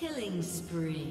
Killing spree.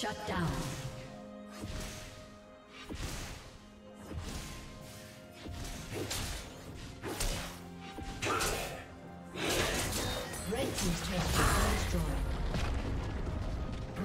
Shut down. Red team's turret has been destroyed.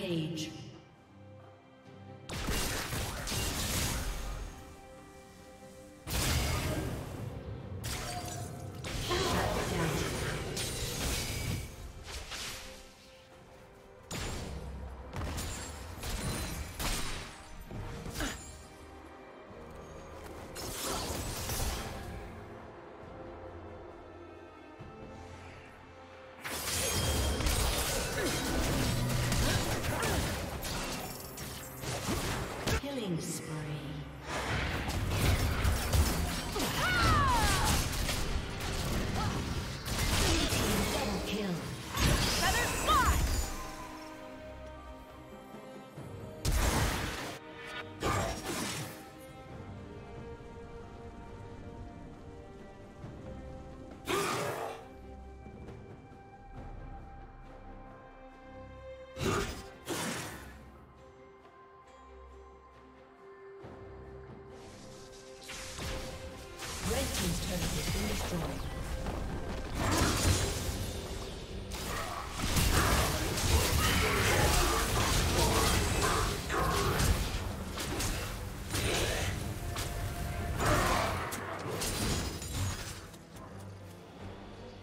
Rampage.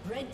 Red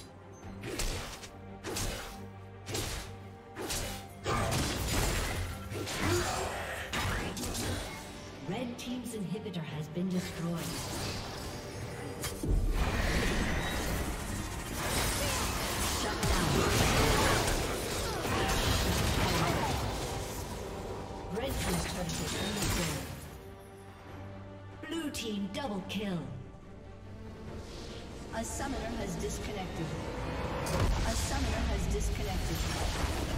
Inhibitor has been destroyed. Shut down. Red team's turret has been destroyed. Blue team double kill. A summoner has disconnected. A summoner has disconnected.